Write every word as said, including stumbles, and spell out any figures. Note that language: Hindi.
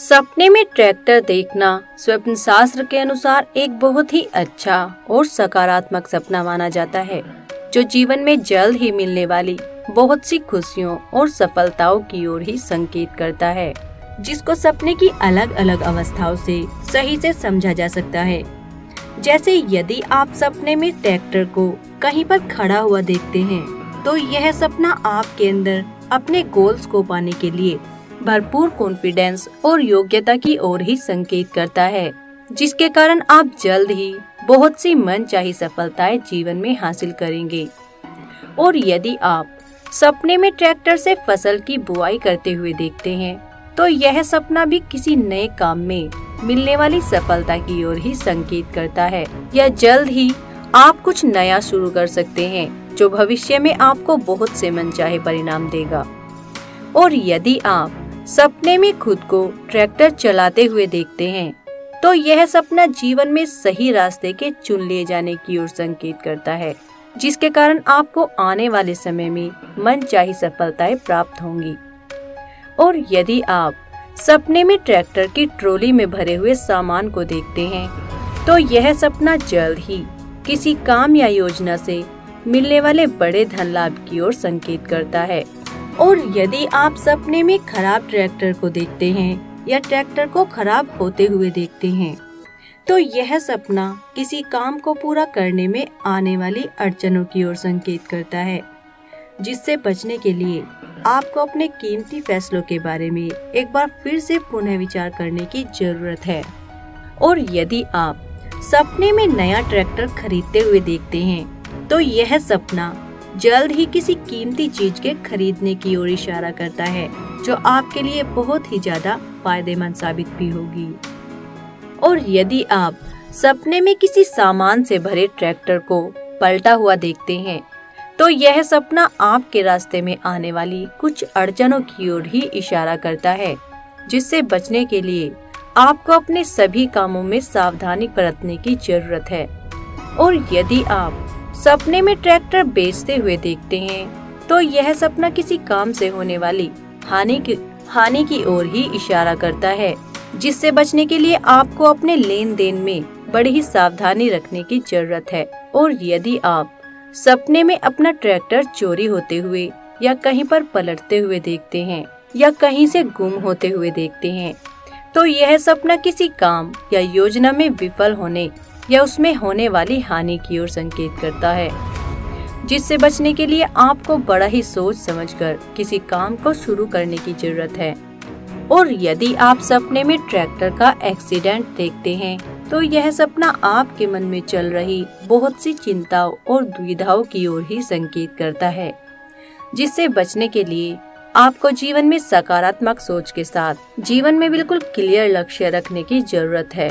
सपने में ट्रैक्टर देखना स्वप्न शास्त्र के अनुसार एक बहुत ही अच्छा और सकारात्मक सपना माना जाता है, जो जीवन में जल्द ही मिलने वाली बहुत सी खुशियों और सफलताओं की ओर ही संकेत करता है, जिसको सपने की अलग अलग अवस्थाओं से सही से समझा जा सकता है। जैसे यदि आप सपने में ट्रैक्टर को कहीं पर खड़ा हुआ देखते हैं, तो यह सपना आपके अंदर अपने गोल्स को पाने के लिए भरपूर कॉन्फिडेंस और योग्यता की ओर ही संकेत करता है, जिसके कारण आप जल्द ही बहुत सी मनचाही सफलताएं जीवन में हासिल करेंगे। और यदि आप सपने में ट्रैक्टर से फसल की बुआई करते हुए देखते हैं, तो यह सपना भी किसी नए काम में मिलने वाली सफलता की ओर ही संकेत करता है, या जल्द ही आप कुछ नया शुरू कर सकते हैं जो भविष्य में आपको बहुत से मनचाहे परिणाम देगा। और यदि आप सपने में खुद को ट्रैक्टर चलाते हुए देखते हैं, तो यह सपना जीवन में सही रास्ते के चुन लिए जाने की ओर संकेत करता है, जिसके कारण आपको आने वाले समय में मनचाही सफलताएं प्राप्त होंगी। और यदि आप सपने में ट्रैक्टर की ट्रॉली में भरे हुए सामान को देखते हैं, तो यह सपना जल्द ही किसी काम या योजना से मिलने वाले बड़े धन लाभ की ओर संकेत करता है। और यदि आप सपने में खराब ट्रैक्टर को देखते हैं या ट्रैक्टर को खराब होते हुए देखते हैं, तो यह सपना किसी काम को पूरा करने में आने वाली अड़चनों की ओर संकेत करता है, जिससे बचने के लिए आपको अपने कीमती फैसलों के बारे में एक बार फिर से पुनः विचार करने की जरूरत है। और यदि आप सपने में नया ट्रैक्टर खरीदते हुए देखते हैं, तो यह सपना जल्द ही किसी कीमती चीज के खरीदने की ओर इशारा करता है, जो आपके लिए बहुत ही ज्यादा फायदेमंद साबित भी होगी। और यदि आप सपने में किसी सामान से भरे ट्रैक्टर को पलटा हुआ देखते हैं, तो यह सपना आपके रास्ते में आने वाली कुछ अड़चनों की ओर ही इशारा करता है, जिससे बचने के लिए आपको अपने सभी कामों में सावधानी बरतने की जरूरत है। और यदि आप सपने में ट्रैक्टर बेचते हुए देखते हैं, तो यह सपना किसी काम से होने वाली हानि की हानि की ओर ही इशारा करता है, जिससे बचने के लिए आपको अपने लेन देन में बड़ी ही सावधानी रखने की जरूरत है। और यदि आप सपने में अपना ट्रैक्टर चोरी होते हुए या कहीं पर पलटते हुए देखते हैं या कहीं से गुम होते हुए देखते हैं, तो यह सपना किसी काम या योजना में विफल होने या उसमें होने वाली हानि की ओर संकेत करता है, जिससे बचने के लिए आपको बड़ा ही सोच समझकर किसी काम को शुरू करने की जरूरत है। और यदि आप सपने में ट्रैक्टर का एक्सीडेंट देखते हैं, तो यह सपना आपके मन में चल रही बहुत सी चिंताओं और दुविधाओं की ओर ही संकेत करता है, जिससे बचने के लिए आपको जीवन में सकारात्मक सोच के साथ जीवन में बिल्कुल क्लियर लक्ष्य रखने की जरूरत है।